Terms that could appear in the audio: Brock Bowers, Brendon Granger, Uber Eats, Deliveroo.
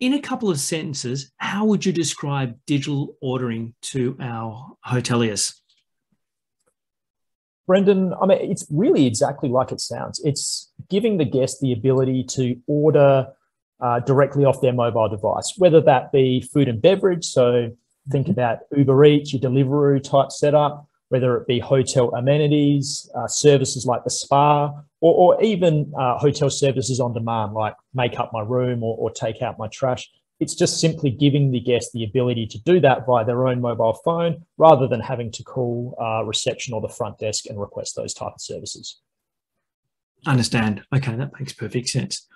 In a couple of sentences, how would you describe digital ordering to our hoteliers? Brendon, I mean, it's really exactly like it sounds. It's giving the guest the ability to order directly off their mobile device, whether that be food and beverage. So think about Uber Eats, your Deliveroo type setup, whether it be hotel amenities, services like the spa, or even hotel services on demand, like make up my room or take out my trash. It's just simply giving the guest the ability to do that via their own mobile phone rather than having to call reception or the front desk and request those type of services. Understand. Okay, that makes perfect sense.